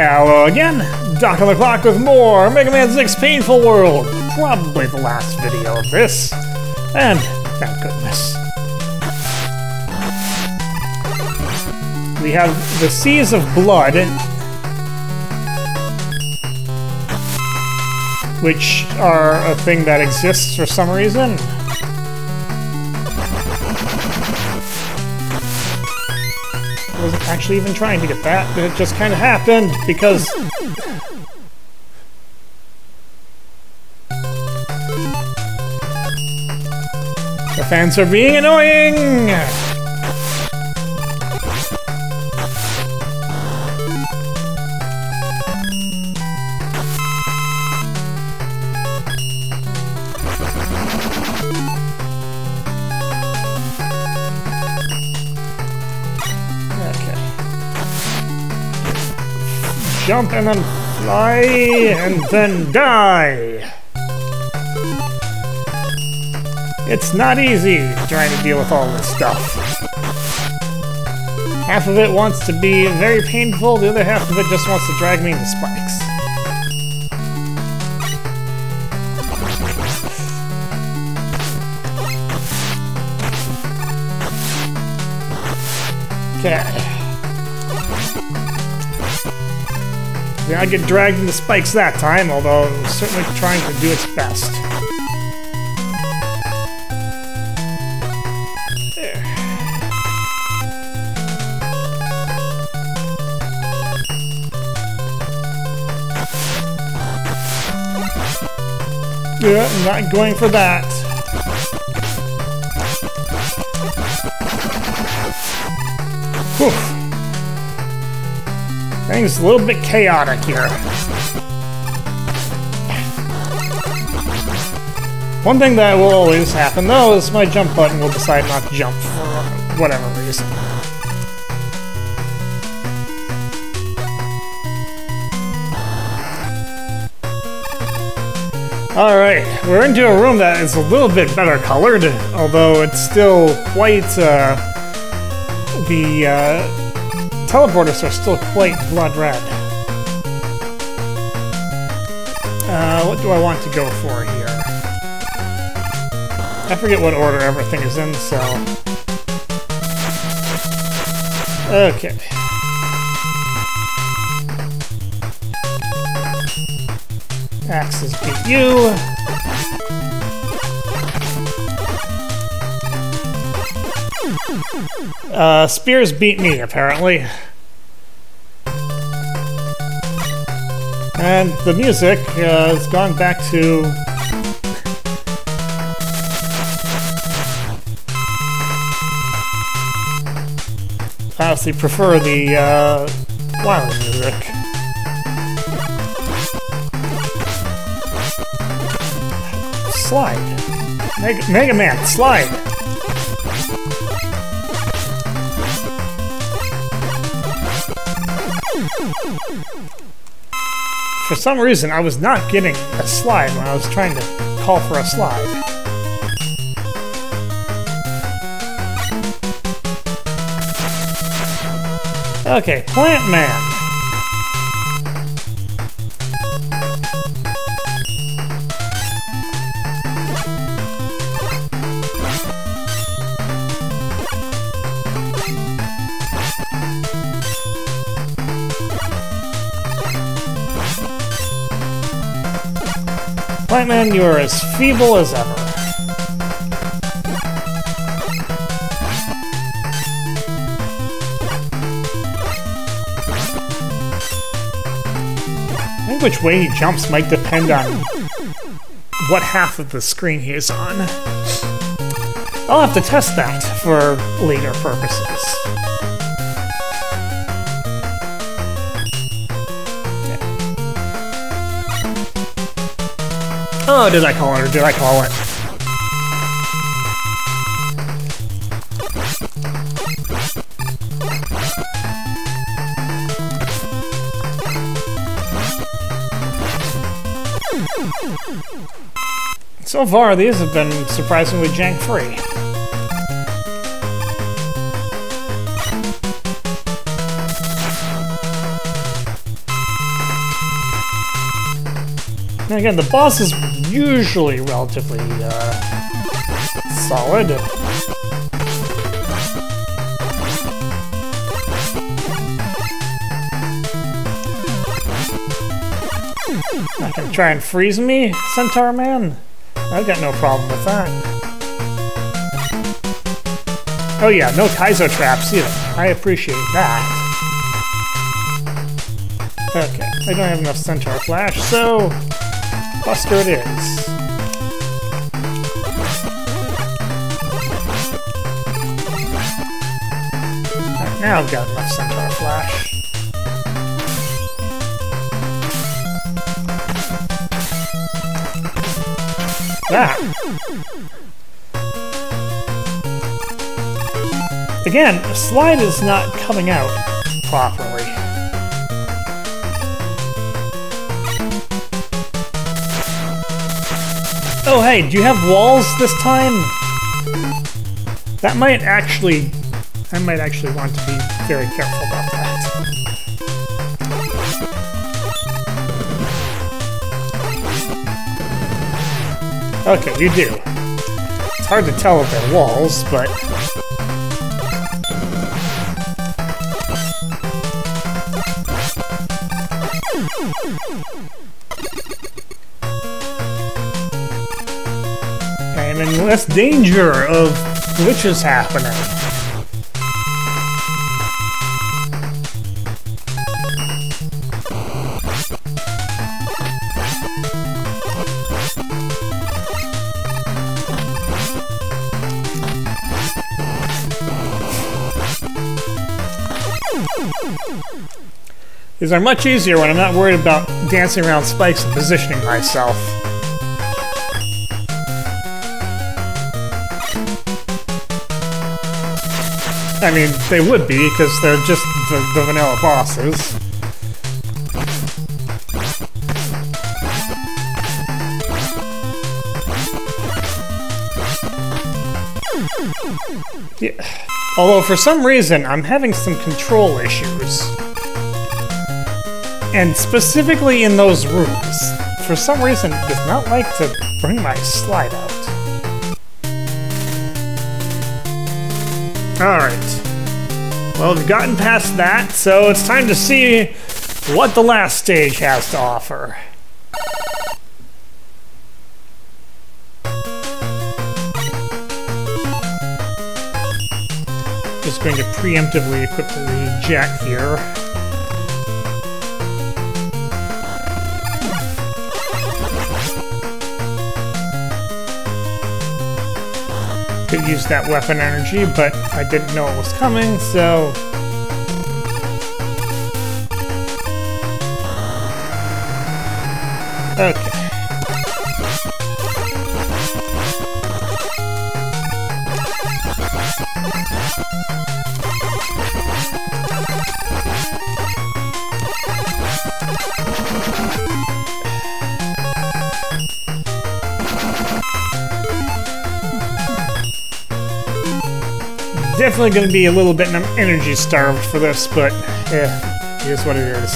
Hello again, Doc on the Clock with more Mega Man 6 Painful World. Probably the last video of this. And, thank goodness. We have the Seas of Blood, which are a thing that exists for some reason. I wasn't actually even trying to get that, but it just kind of happened because... the fans are being annoying! Jump and then fly and then die. It's not easy trying to deal with all this stuff. Half of it wants to be very painful, the other half of it just wants to drag me into spikes. Okay. Yeah, I get dragged into spikes that time, although it was certainly trying to do its best. There. Yeah, I'm not going for that. Whew. Things a little bit chaotic here. One thing that will always happen, though, is my jump button will decide not to jump for whatever reason. Alright, we're into a room that is a little bit better colored, although it's still quite, teleporters are still quite blood red. What do I want to go for here? I forget what order everything is in, so... okay. Axes beat you. Spears beat me, apparently. And the music has gone back to... I honestly prefer the Wily music. Slide. Mega Man, slide! For some reason, I was not getting a slide when I was trying to call for a slide. Okay, Plant Man. Plant Man, you are as feeble as ever. I think which way he jumps might depend on what half of the screen he is on. I'll have to test that for later purposes. Oh, did I call it or did I call it? So far, these have been surprisingly jank-free. And again, the boss is usually relatively solid. Not gonna try and freeze me, Centaur Man? I've got no problem with that. Oh yeah, no Kaizo traps either. I appreciate that. Okay, I don't have enough Centaur Flash, so Buster it is. Right, now I've got enough Centaur Flash. Ah. Again, the slide is not coming out properly. Oh hey, do you have walls this time? That might actually... I might actually want to be very careful about that. Okay, you do. It's hard to tell if they're walls, but... I am in less danger of glitches happening. These are much easier when I'm not worried about dancing around spikes and positioning myself. I mean, they would be, because they're just the vanilla bosses. Yeah. Although, for some reason, I'm having some control issues. And specifically in those rooms, for some reason, it does not like to bring my slide out. Alright. Well, we've gotten past that, so it's time to see what the last stage has to offer. Just going to preemptively equip the jack here. Could use that weapon energy, but I didn't know it was coming, so... Okay. Definitely going to be a little bit energy starved for this, but yeah, here's what it is.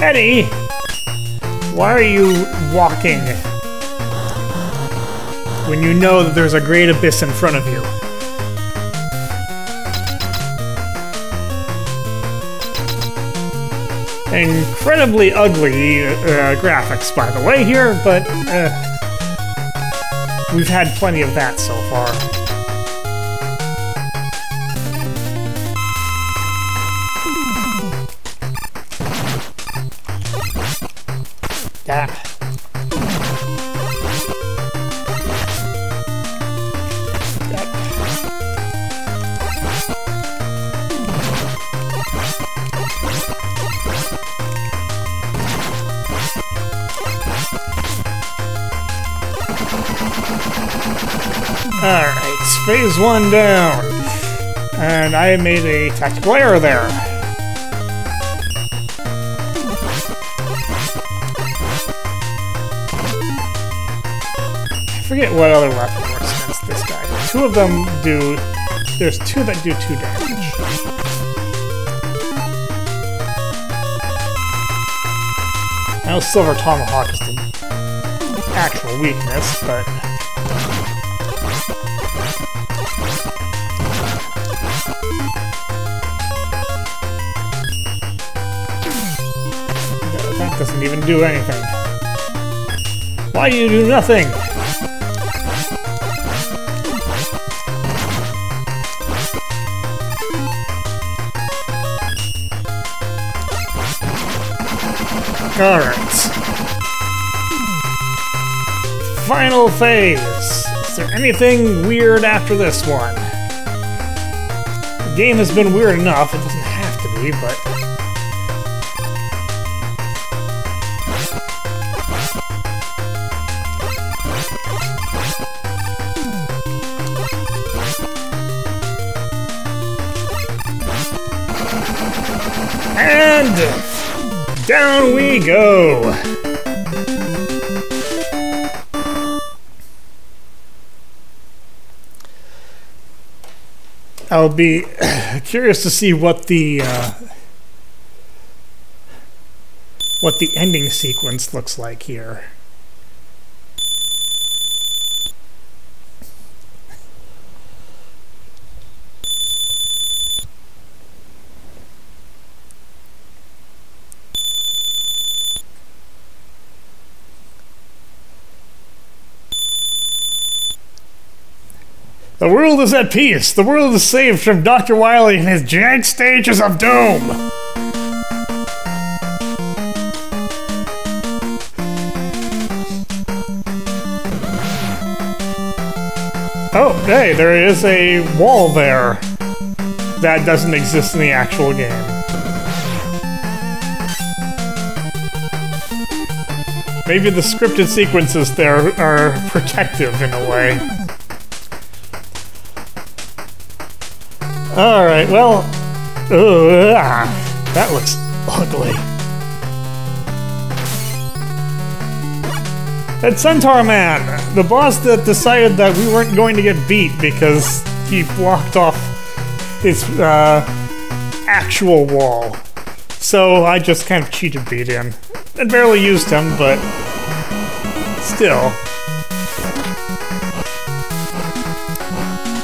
Eddie, why are you walking when you know that there's a great abyss in front of you? Incredibly ugly graphics, by the way, here, but we've had plenty of that so far. Alright, phase one down. And I made a tactical error there. I forget what other weapon works against this guy. Two of them do... There's two that do 2 damage. I know Silver Tomahawk is the actual weakness, but... that doesn't even do anything. Why do you do nothing? Alright. Final phase. Is there anything weird after this one? The game has been weird enough, it doesn't have to be, but... and... down we go! I'll be curious to see what the ending sequence looks like here. The world is at peace. The world is saved from Dr. Wily and his giant stages of doom. Oh, hey, there is a wall there that doesn't exist in the actual game. Maybe the scripted sequences there are protective in a way. Alright, well... that looks ugly. That Centaur Man! The boss that decided that we weren't going to get beat because he blocked off his actual wall. So I just kind of cheated beat him. I barely used him, but... still.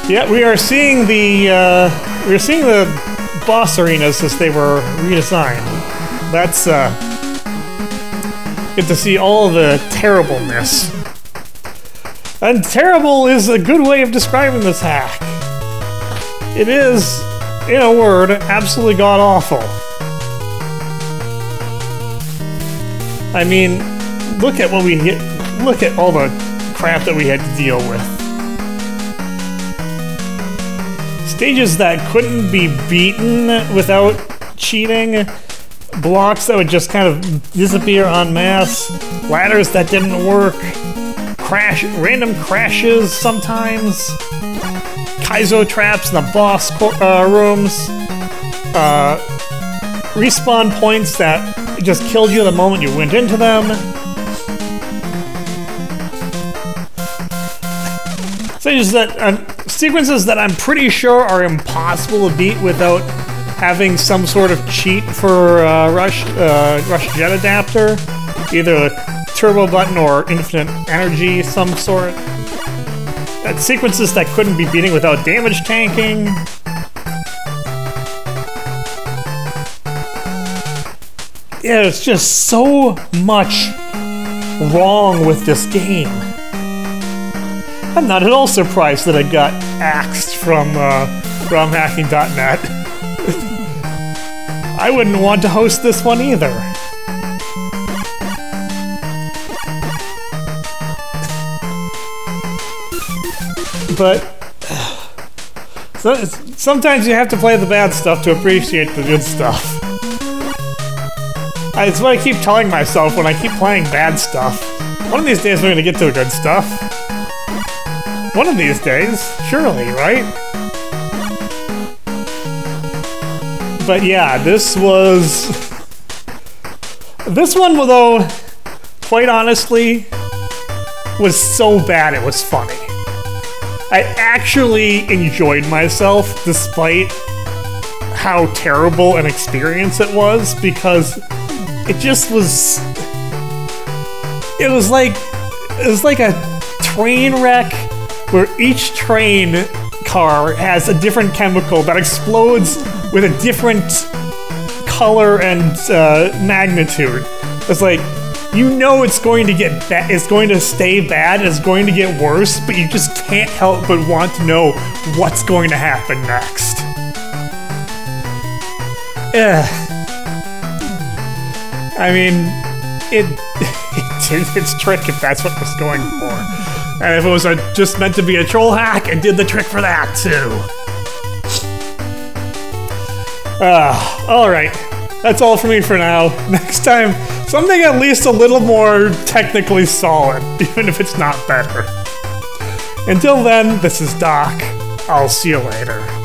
Yeah, we are seeing the boss arenas as they were redesigned. That's good to see all the terribleness. And terrible is a good way of describing this hack. It is, in a word, absolutely god-awful. I mean, look at what we hit, look at all the crap that we had to deal with. Stages that couldn't be beaten without cheating, blocks that would just kind of disappear en masse, ladders that didn't work, random crashes sometimes, Kaizo traps in the boss rooms, respawn points that just killed you the moment you went into them. Stages that... sequences that I'm pretty sure are impossible to beat without having some sort of cheat for Rush Jet Adapter. Either a turbo button or infinite energy of some sort. That sequences that couldn't be beating without damage tanking. Yeah, there's just so much wrong with this game. I'm not at all surprised that I got axed from romhacking.net. I wouldn't want to host this one either. But sometimes you have to play the bad stuff to appreciate the good stuff. It's what I keep telling myself when I keep playing bad stuff. One of these days we're going to get to the good stuff. One of these days, surely, right? But yeah, this was... this one, though, quite honestly, was so bad it was funny. I actually enjoyed myself, despite how terrible an experience it was, because it just was... It was like a train wreck where each train car has a different chemical that explodes with a different color and magnitude. It's like, you know it's going to get bad, it's going to stay bad, it's going to get worse, but you just can't help but want to know what's going to happen next. Ugh. I mean, it did its trick if that's what it was going for. And if it was just meant to be a troll hack, it did the trick for that, too. Alright. That's all for me for now. Next time, something at least a little more technically solid, even if it's not better. Until then, this is Doc. I'll see you later.